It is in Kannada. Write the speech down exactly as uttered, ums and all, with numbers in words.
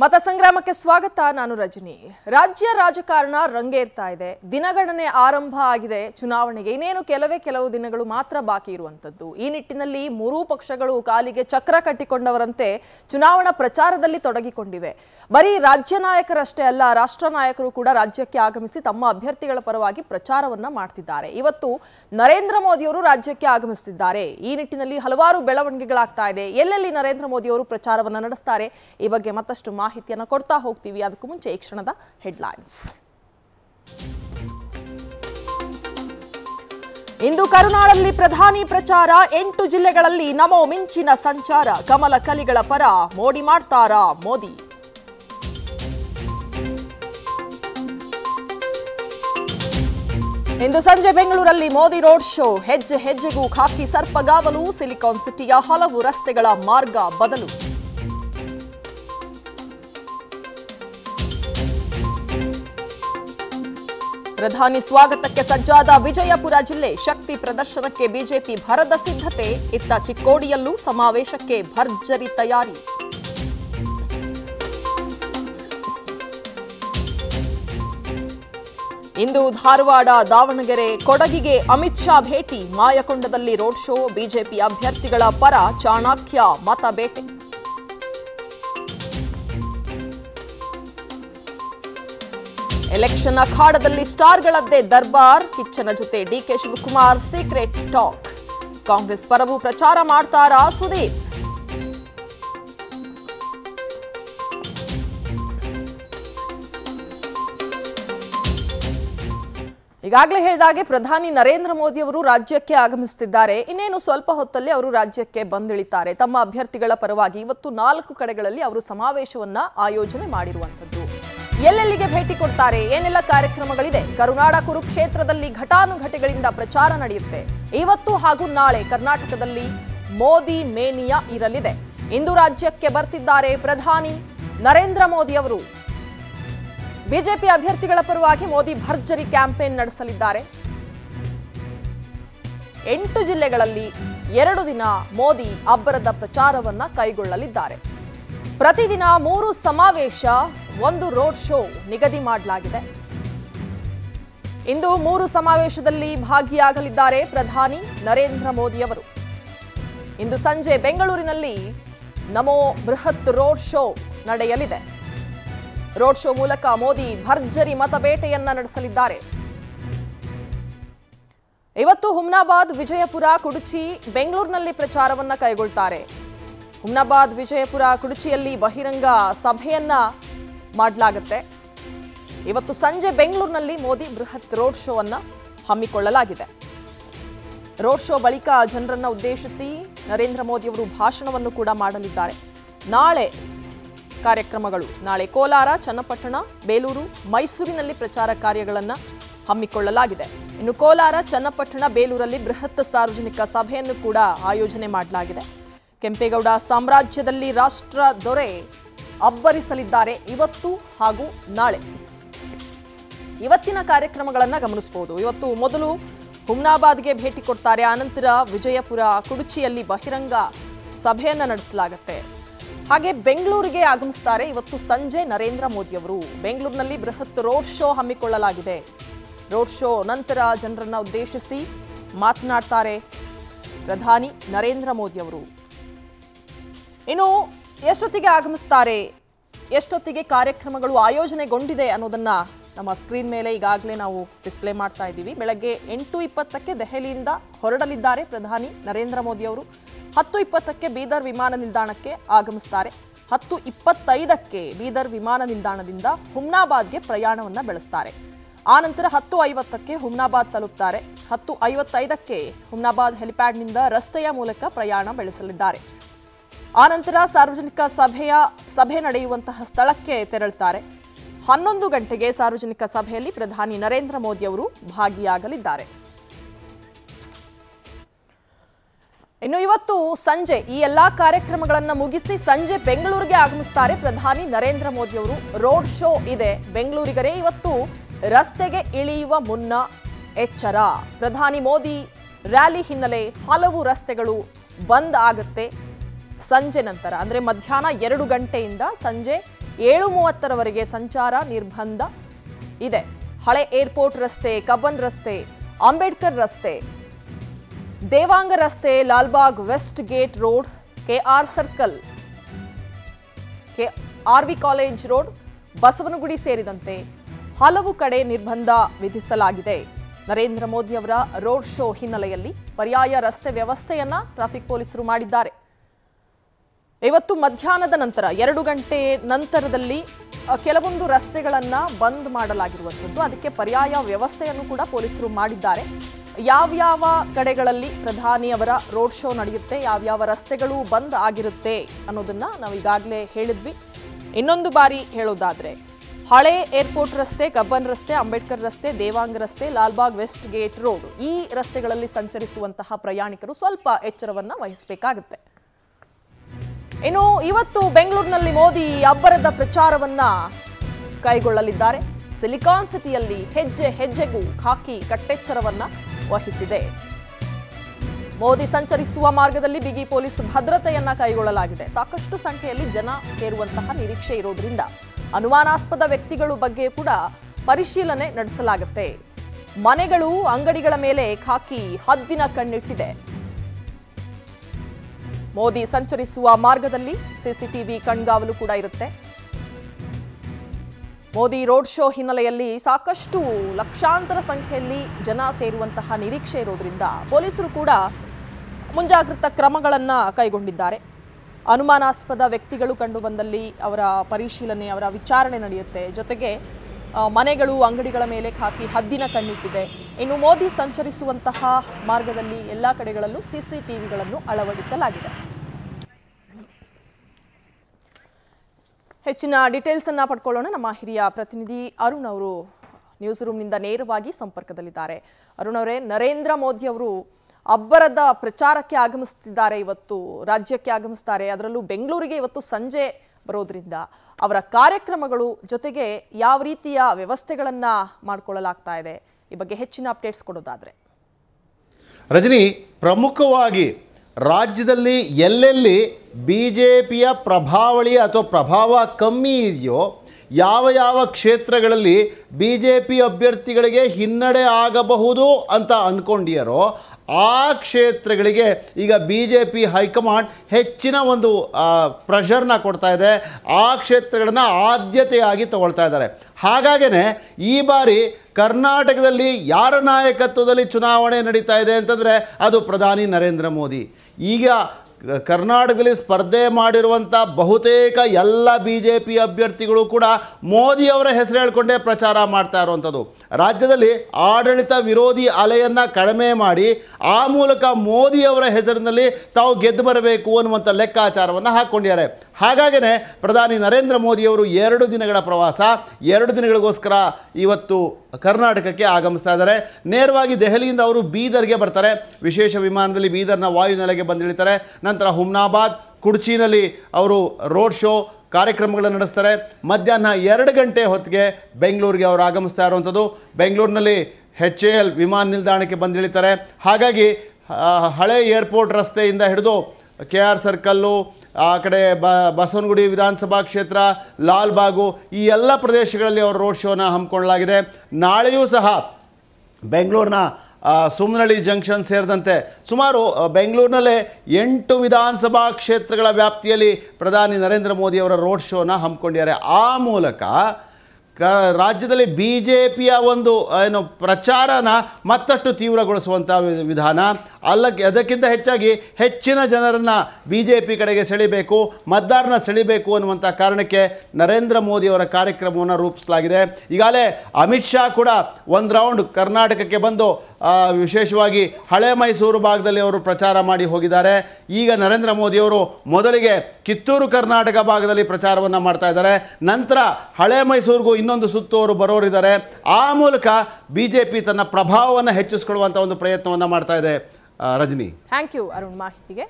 मत संग्रामक्के स्वागत। नानु रजनी। राज्य राजकारण ರಂಗೇರ್ತಾ ಇದೆ, ದಿನಗಣನೆ ಆರಂಭ ಆಗಿದೆ। ಚುನಾವಣೆಗೆ ಇನ್ನೇನು ಕೆಲವೇ ಕೆಲವು ದಿನಗಳು ಮಾತ್ರ ಬಾಕಿ ಇರುವಂತದ್ದು। ಈ ನಿಟ್ಟಿನಲ್ಲಿ ಮೂರು ಪಕ್ಷಗಳು ಕಾಲಿಗೆ ಚಕ್ರ ಕಟ್ಟಿಕೊಂಡವರಂತೆ ಚುನಾವಣಾ ಪ್ರಚಾರದಲ್ಲಿ ತೊಡಗಿಕೊಂಡಿವೆ। ಬರೀ ರಾಜ್ಯ ನಾಯಕರಷ್ಟೇ ಅಲ್ಲ, ರಾಷ್ಟ್ರ ನಾಯಕರು ಕೂಡ ರಾಜ್ಯಕ್ಕೆ ಆಗಮಿಸಿ ತಮ್ಮ ಅಭ್ಯರ್ಥಿಗಳ ಪರವಾಗಿ ಪ್ರಚಾರವನ್ನ ಮಾಡುತ್ತಿದ್ದಾರೆ। ಇವತ್ತು ನರೇಂದ್ರ ಮೋದಿ ಅವರು ರಾಜ್ಯಕ್ಕೆ ಆಗಮಿಸುತ್ತಿದ್ದಾರೆ। ಈ ನಿಟ್ಟಿನಲ್ಲಿ ಹಲವಾರು ಬೆಳವಣಿಗೆಗಳಾಗ್ತಾ ಇದೆ। ಎಲ್ಲೆಲ್ಲಿ ನರೇಂದ್ರ ಮೋದಿ ಅವರು ಪ್ರಚಾರವನ್ನ ನಡೆಸುತ್ತಾರೆ, ಈ ಬಗ್ಗೆ ಮತ್ತಷ್ಟು ಮಾಹಿತಿಯನ್ನು ಕೊಡ್ತಾ ಹೋಗ್ತೀವಿ। ಅದಕ್ಕೂ ಮುಂಚೆ ಈ ಕ್ಷಣದ ಹೆಡ್ಲೈನ್ಸ್। ಇಂದು ಕರುನಾಡಲ್ಲಿ ಪ್ರಧಾನಿ ಪ್ರಚಾರ, ಎಂಟು ಜಿಲ್ಲೆಗಳಲ್ಲಿ ನಮೋ ಮಿಂಚಿನ ಸಂಚಾರ, ಕಮಲ ಕಲಿಗಳ ಪರ ಮೋಡಿ ಮಾಡ್ತಾರಾ ಮೋದಿ? ಇಂದು ಸಂಜೆ ಬೆಂಗಳೂರಲ್ಲಿ ಮೋದಿ ರೋಡ್ ಶೋ, ಹೆಜ್ಜೆ ಹೆಜ್ಜೆಗೂ ಖಾಕಿ ಸರ್ಪಗಾವಲು, ಸಿಲಿಕಾನ್ ಸಿಟಿಯ ಹಲವು ರಸ್ತೆಗಳ ಮಾರ್ಗ ಬದಲು। ಪ್ರಧಾನಿ ಸ್ವಾಗತಕ್ಕೆ ಸಜ್ಜಾದ ವಿಜಯಪುರ ಜಿಲ್ಲೆ, ಶಕ್ತಿ ಪ್ರದರ್ಶನಕ್ಕೆ ಬಿಜೆಪಿ ಭರದ ಸಿದ್ಧತೆ, ಇತ್ತ ಚಿಕ್ಕೋಡಿಯಲ್ಲೂ ಸಮಾವೇಶಕ್ಕೆ ಭರ್ಜರಿ ತಯಾರಿ। ಇಂದು ಧಾರವಾಡ, ದಾವಣಗೆರೆ, ಕೊಡಗಿಗೆ ಅಮಿತ್ ಶಾ ಭೇಟಿ, ಮಾಯಕೊಂಡದಲ್ಲಿ ರೋಡ್ ಶೋ, ಬಿಜೆಪಿ ಅಭ್ಯರ್ಥಿಗಳ ಪರ ಚಾಣಾಕ್ಯ ಮತ ಬೇಟೆ। ಎಲೆಕ್ಷನ್ ಅಖಾಡದಲ್ಲಿ ಸ್ಟಾರ್ಗಳದ್ದೇ ದರ್ಬಾರ್, ಕಿಚ್ಚನ ಜೊತೆ ಡಿಕೆ ಶಿವಕುಮಾರ್ ಸೀಕ್ರೆಟ್ ಟಾಕ್, ಕಾಂಗ್ರೆಸ್ ಪರವೂ ಪ್ರಚಾರ ಮಾಡ್ತಾರಾ ಸುದೀಪ್? ಈಗಾಗಲೇ ಹೇಳಿದಾಗೆ ಪ್ರಧಾನಿ ನರೇಂದ್ರ ಮೋದಿ ಅವರು ರಾಜ್ಯಕ್ಕೆ ಆಗಮಿಸುತ್ತಿದ್ದಾರೆ। ಇನ್ನೇನು ಸ್ವಲ್ಪ ಹೊತ್ತಲ್ಲಿ ಅವರು ರಾಜ್ಯಕ್ಕೆ ಬಂದಿಳಿತಾರೆ। ತಮ್ಮ ಅಭ್ಯರ್ಥಿಗಳ ಪರವಾಗಿ ಇವತ್ತು ನಾಲ್ಕು ಕಡೆಗಳಲ್ಲಿ ಅವರು ಸಮಾವೇಶವನ್ನ ಆಯೋಜನೆ ಮಾಡಿರುವಂಥದ್ದು। ಎಲ್ಲೆಲ್ಲಿಗೆ ಭೇಟಿ ಕೊಡ್ತಾರೆ, ಏನೆಲ್ಲ ಕಾರ್ಯಕ್ರಮಗಳಿದೆ? ಕರುನಾಡ ಕುರುಕ್ಷೇತ್ರದಲ್ಲಿ ಘಟಾನುಘಟಿಗಳಿಂದ ಪ್ರಚಾರ ನಡೆಯುತ್ತೆ ಇವತ್ತು ಹಾಗೂ ನಾಳೆ। ಕರ್ನಾಟಕದಲ್ಲಿ ಮೋದಿ ಮೇನಿಯಾ ಇರಲಿದೆ। ಇಂದು ರಾಜ್ಯಕ್ಕೆ ಬರ್ತಿದ್ದಾರೆ ಪ್ರಧಾನಿ ನರೇಂದ್ರ ಮೋದಿ ಅವರು। ಬಿಜೆಪಿ ಅಭ್ಯರ್ಥಿಗಳ ಪರವಾಗಿ ಮೋದಿ ಭರ್ಜರಿ ಕ್ಯಾಂಪೇನ್ ನಡೆಸಲಿದ್ದಾರೆ। ಎಂಟು ಜಿಲ್ಲೆಗಳಲ್ಲಿ ಎರಡು ದಿನ ಮೋದಿ ಅಬ್ಬರದ ಪ್ರಚಾರವನ್ನ ಕೈಗೊಳ್ಳಲಿದ್ದಾರೆ। ಪ್ರತಿದಿನ ಮೂರು ಸಮಾವೇಶ, ಒಂದು ರೋಡ್ ಶೋ ನಿಗದಿ ಮಾಡಲಾಗಿದೆ। ಇಂದು ಮೂರು ಸಮಾವೇಶದಲ್ಲಿ ಭಾಗಿಯಾಗಲಿದ್ದಾರೆ ಪ್ರಧಾನಿ ನರೇಂದ್ರ ಮೋದಿ ಅವರು। ಇಂದು ಸಂಜೆ ಬೆಂಗಳೂರಿನಲ್ಲಿ ನಮೋ ಬೃಹತ್ ರೋಡ್ ಶೋ ನಡೆಯಲಿದೆ। ರೋಡ್ ಶೋ ಮೂಲಕ ಮೋದಿ ಭರ್ಜರಿ ಮತಬೇಟೆಯನ್ನ ನಡೆಸಲಿದ್ದಾರೆ। ಇವತ್ತು ಹುಮ್ನಾಬಾದ್, ವಿಜಯಪುರ, ಕುಡುಚಿ, ಬೆಂಗಳೂರಿನಲ್ಲಿ ಪ್ರಚಾರವನ್ನ ಕೈಗೊಳ್ತಾರೆ। ಹುಮ್ನಾಬಾದ್, ವಿಜಯಪುರ, ಕುಡುಚಿಯಲ್ಲಿ ಬಹಿರಂಗ ಸಭೆಯನ್ನ ಮಾಡಲಾಗುತ್ತೆ। ಇವತ್ತು ಸಂಜೆ ಬೆಂಗಳೂರಿನಲ್ಲಿ ಮೋದಿ ಬೃಹತ್ ರೋಡ್ ಶೋ ಅನ್ನು ಹಮ್ಮಿಕೊಳ್ಳಲಾಗಿದೆ। ರೋಡ್ ಶೋ ಬಳಿಕ ಜನರನ್ನು ಉದ್ದೇಶಿಸಿ ನರೇಂದ್ರ ಮೋದಿ ಅವರು ಭಾಷಣವನ್ನು ಕೂಡ ಮಾಡಲಿದ್ದಾರೆ। ನಾಳೆ ಕಾರ್ಯಕ್ರಮಗಳು, ನಾಳೆ ಕೋಲಾರ, ಚನ್ನಪಟ್ಟಣ, ಬೇಲೂರು, ಮೈಸೂರಿನಲ್ಲಿ ಪ್ರಚಾರ ಕಾರ್ಯಗಳನ್ನು ಹಮ್ಮಿಕೊಳ್ಳಲಾಗಿದೆ। ಇನ್ನು ಕೋಲಾರ, ಚನ್ನಪಟ್ಟಣ, ಬೇಲೂರಲ್ಲಿ ಬೃಹತ್ ಸಾರ್ವಜನಿಕ ಸಭೆಯನ್ನು ಕೂಡ ಆಯೋಜನೆ ಮಾಡಲಾಗಿದೆ। ಕೆಂಪೇಗೌಡ ಸಾಮ್ರಾಜ್ಯದಲ್ಲಿ ರಾಷ್ಟ್ರ ದೊರೆ ಅಬ್ಬರಿಸಲಿದ್ದಾರೆ ಇವತ್ತು ಹಾಗೂ ನಾಳೆ। ಇವತ್ತಿನ ಕಾರ್ಯಕ್ರಮಗಳನ್ನು ಗಮನಿಸಬಹುದು। ಇವತ್ತು ಮೊದಲು ಹುಮ್ನಾಬಾದ್ಗೆ ಭೇಟಿ ಕೊಡ್ತಾರೆ, ಆನಂತರ ವಿಜಯಪುರ, ಕುಡುಚಿಯಲ್ಲಿ ಬಹಿರಂಗ ಸಭೆಯನ್ನು ನಡೆಸಲಾಗುತ್ತೆ, ಹಾಗೆ ಬೆಂಗಳೂರಿಗೆ ಆಗಮಿಸ್ತಾರೆ ಇವತ್ತು ಸಂಜೆ ನರೇಂದ್ರ ಮೋದಿ ಅವರು। ಬೆಂಗಳೂರಿನಲ್ಲಿ ಬೃಹತ್ ರೋಡ್ ಶೋ ಹಮ್ಮಿಕೊಳ್ಳಲಾಗಿದೆ। ರೋಡ್ ಶೋ ನಂತರ ಜನರನ್ನು ಉದ್ದೇಶಿಸಿ ಮಾತನಾಡ್ತಾರೆ ಪ್ರಧಾನಿ ನರೇಂದ್ರ ಮೋದಿ ಅವರು। ಇನ್ನು ಎಷ್ಟೊತ್ತಿಗೆ ಆಗಮಿಸ್ತಾರೆ, ಎಷ್ಟೊತ್ತಿಗೆ ಕಾರ್ಯಕ್ರಮಗಳು ಆಯೋಜನೆಗೊಂಡಿದೆ ಅನ್ನೋದನ್ನು ನಮ್ಮ ಸ್ಕ್ರೀನ್ ಮೇಲೆ ಈಗಾಗಲೇ ನಾವು ಡಿಸ್ಪ್ಲೇ ಮಾಡ್ತಾ ಇದ್ದೀವಿ। ಬೆಳಗ್ಗೆ ಎಂಟು ಇಪ್ಪತ್ತಕ್ಕೆ ದೆಹಲಿಯಿಂದ ಹೊರಡಲಿದ್ದಾರೆ ಪ್ರಧಾನಿ ನರೇಂದ್ರ ಮೋದಿ ಅವರು। ಹತ್ತು ಇಪ್ಪತ್ತಕ್ಕೆ ಬೀದರ್ ವಿಮಾನ ನಿಲ್ದಾಣಕ್ಕೆ ಆಗಮಿಸ್ತಾರೆ. ಹತ್ತು ಇಪ್ಪತ್ತೈದಕ್ಕೆ ಬೀದರ್ ವಿಮಾನ ನಿಲ್ದಾಣದಿಂದ ಹುಮ್ನಾಬಾದ್ಗೆ ಪ್ರಯಾಣವನ್ನು ಬೆಳೆಸ್ತಾರೆ. ಆನಂತರ ಹತ್ತು ಐವತ್ತಕ್ಕೆ ಹುಮ್ನಾಬಾದ್ ತಲುಪ್ತಾರೆ. ಹತ್ತು ಐವತ್ತೈದಕ್ಕೆ ಹುಮ್ನಾಬಾದ್ ಹೆಲಿಪ್ಯಾಡ್ನಿಂದ ರಸ್ತೆಯ ಮೂಲಕ ಪ್ರಯಾಣ ಬೆಳೆಸಲಿದ್ದಾರೆ. ಆನಂತರ ಸಾರ್ವಜನಿಕ ಸಭೆಯ ಸಭೆ ನಡೆಯುವಂತಹ ಸ್ಥಳಕ್ಕೆ ತೆರಳುತ್ತಾರೆ. ಹನ್ನೊಂದು ಗಂಟೆಗೆ ಸಾರ್ವಜನಿಕ ಸಭೆಯಲ್ಲಿ ಪ್ರಧಾನಿ ನರೇಂದ್ರ ಮೋದಿ ಅವರು ಭಾಗಿಯಾಗಲಿದ್ದಾರೆ. ಇನ್ನು ಇವತ್ತು ಸಂಜೆ ಈ ಎಲ್ಲ ಕಾರ್ಯಕ್ರಮಗಳನ್ನು ಮುಗಿಸಿ ಸಂಜೆ ಬೆಂಗಳೂರಿಗೆ ಆಗಮಿಸ್ತಾರೆ ಪ್ರಧಾನಿ ನರೇಂದ್ರ ಮೋದಿ ಅವರು। ರೋಡ್ ಶೋ ಇದೆ, ಬೆಂಗಳೂರಿಗರೇ ಇವತ್ತು ರಸ್ತೆಗೆ ಇಳಿಯುವ ಮುನ್ನ ಎಚ್ಚರ. ಪ್ರಧಾನಿ ಮೋದಿ ರ್ಯಾಲಿ ಹಿನ್ನೆಲೆ ಹಲವು ರಸ್ತೆಗಳು ಬಂದ್ ಆಗುತ್ತೆ ಸಂಜೆ ನಂತರ, ಅಂದರೆ ಮಧ್ಯಾಹ್ನ ಎರಡು ಗಂಟೆಯಿಂದ ಸಂಜೆ ಏಳು ಮೂವತ್ತು ರವರೆಗೆ ಸಂಚಾರ ನಿರ್ಬಂಧ ಇದೆ. ಹಳೆ ಏರ್ಪೋರ್ಟ್ ರಸ್ತೆ, ಕಬ್ಬನ್ ರಸ್ತೆ, ಅಂಬೇಡ್ಕರ್ ರಸ್ತೆ, ದೇವಾಂಗ ರಸ್ತೆ, Lalbagh west gate road, KR circle, K RV college road, Basavanagudi ಸೇರಿದಂತೆ ಹಲವು ಕಡೆ ನಿರ್ಬಂಧ ವಿಧಿಸಲಾಗಿದೆ. ನರೇಂದ್ರ ಮೋದಿ ಅವರ ರೋಡ್ ಶೋ ಹಿನ್ನೆಲೆಯಲ್ಲಿ ಪರ್ಯಾಯ ರಸ್ತೆ ವ್ಯವಸ್ಥೆಯನ್ನ ಟ್ರಾಫಿಕ್ ಪೊಲೀಸರು ಮಾಡಿದ್ದಾರೆ. ಇವತ್ತು ಮಧ್ಯಾಹ್ನದ ನಂತರ ಎರಡು ಗಂಟೆ ನಂತರದಲ್ಲಿ ಕೆಲವೊಂದು ರಸ್ತೆಗಳನ್ನು ಬಂದ್ ಮಾಡಲಾಗಿರುವಂಥದ್ದು, ಅದಕ್ಕೆ ಪರ್ಯಾಯ ವ್ಯವಸ್ಥೆಯನ್ನು ಕೂಡ ಪೊಲೀಸರು ಮಾಡಿದ್ದಾರೆ. ಯಾವ್ಯಾವ ಕಡೆಗಳಲ್ಲಿ ಪ್ರಧಾನಿಯವರ ರೋಡ್ ಶೋ ನಡೆಯುತ್ತೆ, ಯಾವ್ಯಾವ ರಸ್ತೆಗಳು ಬಂದ್ ಆಗಿರುತ್ತೆ ಅನ್ನೋದನ್ನು ನಾವು ಈಗಾಗಲೇ ಹೇಳಿದ್ವಿ. ಇನ್ನೊಂದು ಬಾರಿ ಹೇಳೋದಾದರೆ ಹಳೆ ಏರ್ಪೋರ್ಟ್ ರಸ್ತೆ, ಕಬ್ಬನ್ ರಸ್ತೆ, ಅಂಬೇಡ್ಕರ್ ರಸ್ತೆ, ದೇವಾಂಗ ರಸ್ತೆ, ಲಾಲ್ಬಾಗ್ ವೆಸ್ಟ್ ಗೇಟ್ ರೋಡ್ ಈ ರಸ್ತೆಗಳಲ್ಲಿ ಸಂಚರಿಸುವಂತಹ ಪ್ರಯಾಣಿಕರು ಸ್ವಲ್ಪ ಎಚ್ಚರವನ್ನು ವಹಿಸಬೇಕಾಗುತ್ತೆ. ಇನ್ನು ಇವತ್ತು ಬೆಂಗಳೂರಿನಲ್ಲಿ ಮೋದಿ ಅಬ್ಬರದ ಪ್ರಚಾರವನ್ನ ಕೈಗೊಳ್ಳಲಿದ್ದಾರೆ. ಸಿಲಿಕಾನ್ ಸಿಟಿಯಲ್ಲಿ ಹೆಜ್ಜೆ ಹೆಜ್ಜೆಗೂ ಖಾಕಿ ಕಟ್ಟೆಚ್ಚರವನ್ನ ವಹಿಸಿದೆ. ಮೋದಿ ಸಂಚರಿಸುವ ಮಾರ್ಗದಲ್ಲಿ ಬಿಗಿ ಪೊಲೀಸ್ ಭದ್ರತೆಯನ್ನ ಕೈಗೊಳ್ಳಲಾಗಿದೆ. ಸಾಕಷ್ಟು ಸಂಖ್ಯೆಯಲ್ಲಿ ಜನ ಸೇರುವಂತಹ ನಿರೀಕ್ಷೆ ಇರೋದ್ರಿಂದ ಅನುಮಾನಾಸ್ಪದ ವ್ಯಕ್ತಿಗಳ ಬಗ್ಗೆ ಕೂಡ ಪರಿಶೀಲನೆ ನಡೆಸಲಾಗುತ್ತೆ. ಮನೆಗಳು, ಅಂಗಡಿಗಳ ಮೇಲೆ ಖಾಕಿ ಹದ್ದಿನ ಕಣ್ಣಿಟ್ಟಿದೆ. ಮೋದಿ ಸಂಚರಿಸುವ ಮಾರ್ಗದಲ್ಲಿ ಸಿಸಿಟಿವಿ ಕಣ್ಗಾವಲು ಕೂಡ ಇರುತ್ತೆ. ಮೋದಿ ರೋಡ್ ಶೋ ಹಿನ್ನೆಲೆಯಲ್ಲಿ ಸಾಕಷ್ಟು ಲಕ್ಷಾಂತರ ಸಂಖ್ಯೆಯಲ್ಲಿ ಜನ ಸೇರುವಂತಹ ನಿರೀಕ್ಷೆ ಇರೋದ್ರಿಂದ ಪೊಲೀಸರು ಕೂಡ ಮುಂಜಾಗ್ರತಾ ಕ್ರಮಗಳನ್ನು ಕೈಗೊಂಡಿದ್ದಾರೆ. ಅನುಮಾನಾಸ್ಪದ ವ್ಯಕ್ತಿಗಳು ಕಂಡುಬಂದಲ್ಲಿ ಅವರ ಪರಿಶೀಲನೆ, ಅವರ ವಿಚಾರಣೆ ನಡೆಯುತ್ತೆ. ಜೊತೆಗೆ ಮನೆಗಳು, ಅಂಗಡಿಗಳ ಮೇಲೆ ಖಾಕಿ ಹದ್ದಿನ ಕಣ್ಣಿಟ್ಟಿದೆ. ಇನ್ನು ಮೋದಿ ಸಂಚರಿಸುವಂತಹ ಮಾರ್ಗದಲ್ಲಿ ಎಲ್ಲ ಕಡೆಗಳಲ್ಲೂ ಸಿಸಿಟಿವಿಗಳನ್ನು ಅಳವಡಿಸಲಾಗಿದೆ. ಹೆಚ್ಚಿನ ಡೀಟೇಲ್ಸ್ ಅನ್ನ ಪಡ್ಕೊಳ್ಳೋಣ. ನಮ್ಮ ಹಿರಿಯ ಪ್ರತಿನಿಧಿ ಅರುಣ್ ಅವರು ನ್ಯೂಸ್ ರೂಮ್ನಿಂದ ನೇರವಾಗಿ ಸಂಪರ್ಕದಲ್ಲಿದ್ದಾರೆ. ಅರುಣ್ ಅವರೇ, ನರೇಂದ್ರ ಮೋದಿ ಅವರು ಅಬ್ಬರದ ಪ್ರಚಾರಕ್ಕೆ ಆಗಮಿಸುತ್ತಿದ್ದಾರೆ, ಇವತ್ತು ರಾಜ್ಯಕ್ಕೆ ಆಗಮಿಸ್ತಾರೆ, ಅದರಲ್ಲೂ ಬೆಂಗಳೂರಿಗೆ ಇವತ್ತು ಸಂಜೆ ಬರೋದ್ರಿಂದ ಅವರ ಕಾರ್ಯಕ್ರಮಗಳು ಜೊತೆಗೆ ಯಾವ ರೀತಿಯ ವ್ಯವಸ್ಥೆಗಳನ್ನು ಮಾಡಿಕೊಳ್ಳಲಾಗ್ತಾ ಇದೆ, ಈ ಬಗ್ಗೆ ಹೆಚ್ಚಿನ ಅಪ್ಡೇಟ್ಸ್ ಕೊಡೋದಾದರೆ. ರಜನಿ, ಪ್ರಮುಖವಾಗಿ ರಾಜ್ಯದಲ್ಲಿ ಎಲ್ಲೆಲ್ಲಿ ಬಿ ಜೆ ಪಿಯ ಪ್ರಭಾವಳಿ ಅಥವಾ ಪ್ರಭಾವ ಕಮ್ಮಿ ಇದೆಯೋ, ಯಾವ ಯಾವ ಕ್ಷೇತ್ರಗಳಲ್ಲಿ ಬಿ ಜೆ ಪಿ ಅಭ್ಯರ್ಥಿಗಳಿಗೆ ಹಿನ್ನಡೆ ಆಗಬಹುದು ಅಂತ ಅಂದ್ಕೊಂಡಿಯಾರೋ ಆ ಕ್ಷೇತ್ರಗಳಿಗೆ ಈಗ ಬಿ ಜೆ ಪಿ ಹೈಕಮಾಂಡ್ ಹೆಚ್ಚಿನ ಒಂದು ಪ್ರೆಷರ್ನ ಕೊಡ್ತಾ ಇದೆ. ಆ ಕ್ಷೇತ್ರಗಳನ್ನು ಆದ್ಯತೆಯಾಗಿ ತಗೊಳ್ತಾ ಇದ್ದಾರೆ. ಹಾಗಾಗೇ ಈ ಬಾರಿ ಕರ್ನಾಟಕದಲ್ಲಿ ಯಾರ ನಾಯಕತ್ವದಲ್ಲಿ ಚುನಾವಣೆ ನಡೀತಾ ಇದೆ ಅಂತಂದರೆ ಅದು ಪ್ರಧಾನಿ ನರೇಂದ್ರ ಮೋದಿ. ಈಗ ಕರ್ನಾಟಕದಲ್ಲಿ ಸ್ಪರ್ಧೆ ಮಾಡಿರುವಂಥ ಬಹುತೇಕ ಎಲ್ಲ ಬಿ ಜೆ ಪಿ ಅಭ್ಯರ್ಥಿಗಳು ಕೂಡ ಮೋದಿಯವರ ಹೆಸರು ಹೇಳ್ಕೊಂಡೇ ಪ್ರಚಾರ ಮಾಡ್ತಾ ಇರುವಂಥದ್ದು. ರಾಜ್ಯದಲ್ಲಿ ಆಡಳಿತ ವಿರೋಧಿ ಅಲೆಯನ್ನು ಕಡಿಮೆ ಮಾಡಿ ಆ ಮೂಲಕ ಮೋದಿಯವರ ಹೆಸರಿನಲ್ಲಿ ತಾವು ಗೆದ್ದು ಬರಬೇಕು ಅನ್ನುವಂಥ ಲೆಕ್ಕಾಚಾರವನ್ನು ಹಾಕ್ಕೊಂಡಿದ್ದಾರೆ. ಹಾಗಾಗಿಯೇ ಪ್ರಧಾನಿ ನರೇಂದ್ರ ಮೋದಿಯವರು ಎರಡು ದಿನಗಳ ಪ್ರವಾಸ, ಎರಡು ದಿನಗಳಿಗೋಸ್ಕರ ಇವತ್ತು ಕರ್ನಾಟಕಕ್ಕೆ ಆಗಮಿಸ್ತಾ ಇದ್ದಾರೆ. ನೇರವಾಗಿ ದೆಹಲಿಯಿಂದ ಅವರು ಬೀದರ್ಗೆ ಬರ್ತಾರೆ. ವಿಶೇಷ ವಿಮಾನದಲ್ಲಿ ಬೀದರ್ನ ವಾಯುನೆಲೆಗೆ ಬಂದಿಳಿತಾರೆ. ನಂತರ ಹುಮ್ನಾಬಾದ್, ಕುಡ್ಚಿನಲ್ಲಿ ಅವರು ರೋಡ್ ಶೋ ಕಾರ್ಯಕ್ರಮಗಳನ್ನು ನಡೆಸ್ತಾರೆ. ಮಧ್ಯಾಹ್ನ ಎರಡು ಗಂಟೆ ಹೊತ್ತಿಗೆ ಬೆಂಗಳೂರಿಗೆ ಅವರು ಆಗಮಿಸ್ತಾ ಇರುವಂಥದ್ದು. ಬೆಂಗಳೂರಿನಲ್ಲಿ ಹೆಚ್ ಎ ಎಲ್ ವಿಮಾನ ನಿಲ್ದಾಣಕ್ಕೆ ಬಂದಿಳಿತಾರೆ. ಹಾಗಾಗಿ ಹಳೆ ಏರ್ಪೋರ್ಟ್ ರಸ್ತೆಯಿಂದ ಹಿಡಿದು ಕೆ ಆರ್ ಸರ್ಕಲ್ಲು, ಆ ಕಡೆ ಬ ಬಸವನಗುಡಿ ವಿಧಾನಸಭಾ ಕ್ಷೇತ್ರ, ಲಾಲ್ಬಾಗು ಈ ಎಲ್ಲ ಪ್ರದೇಶಗಳಲ್ಲಿ ಅವರು ರೋಡ್ ಶೋನ ಹಮ್ಮಿಕೊಳ್ಳಲಾಗಿದೆ. ನಾಳೆಯೂ ಸಹ ಬೆಂಗಳೂರಿನ ಸುಮ್ನಳ್ಳಿ ಜಂಕ್ಷನ್ ಸೇರಿದಂತೆ ಸುಮಾರು ಬೆಂಗಳೂರಿನಲ್ಲೇ ಎಂಟು ವಿಧಾನಸಭಾ ಕ್ಷೇತ್ರಗಳ ವ್ಯಾಪ್ತಿಯಲ್ಲಿ ಪ್ರಧಾನಿ ನರೇಂದ್ರ ಮೋದಿಯವರ ರೋಡ್ ಶೋನ ಹಮ್ಮಿಕೊಂಡಿದ್ದಾರೆ. ಆ ಮೂಲಕ ಕ ರಾಜ್ಯದಲ್ಲಿ ಬಿ ಜೆ ಪಿಯ ಒಂದು ಏನು ಪ್ರಚಾರನ ಮತ್ತಷ್ಟು ತೀವ್ರಗೊಳಿಸುವಂಥ ವಿಧಾನ. ಅಲ್ಲಕ್ಕೆ ಅದಕ್ಕಿಂತ ಹೆಚ್ಚಾಗಿ ಹೆಚ್ಚಿನ ಜನರನ್ನು ಬಿ ಜೆ ಪಿ ಕಡೆಗೆ ಸೆಳಿಬೇಕು, ಮತದಾರನ ಸೆಳಿಬೇಕು ಅನ್ನುವಂಥ ಕಾರಣಕ್ಕೆ ನರೇಂದ್ರ ಮೋದಿಯವರ ಕಾರ್ಯಕ್ರಮವನ್ನು ರೂಪಿಸಲಾಗಿದೆ. ಈಗಾಗಲೇ ಅಮಿತ್ ಶಾ ಕೂಡ ಒಂದು ರೌಂಡ್ ಕರ್ನಾಟಕಕ್ಕೆ ಬಂದು ವಿಶೇಷವಾಗಿ ಹಳೆ ಮೈಸೂರು ಭಾಗದಲ್ಲಿ ಅವರು ಪ್ರಚಾರ ಮಾಡಿ ಹೋಗಿದ್ದಾರೆ. ಈಗ ನರೇಂದ್ರ ಮೋದಿಯವರು ಮೊದಲಿಗೆ ಕಿತ್ತೂರು ಕರ್ನಾಟಕ ಭಾಗದಲ್ಲಿ ಪ್ರಚಾರವನ್ನು ಮಾಡ್ತಾ ಇದ್ದಾರೆ. ನಂತರ ಹಳೆ ಮೈಸೂರಿಗೂ ಇನ್ನೊಂದು ಸುತ್ತು ಅವರು ಬರೋರಿದ್ದಾರೆ. ಆ ಮೂಲಕ ಬಿ ಜೆ ಪಿ ತನ್ನ ಪ್ರಭಾವವನ್ನು ಹೆಚ್ಚಿಸಿಕೊಳ್ಳುವಂಥ ಒಂದು ಪ್ರಯತ್ನವನ್ನು ಮಾಡ್ತಾ ಇದೆ. ರಜನಿ, ಥ್ಯಾಂಕ್ ಯು ಅರುಣ್ ಮಾಹಿತಿಗೆ.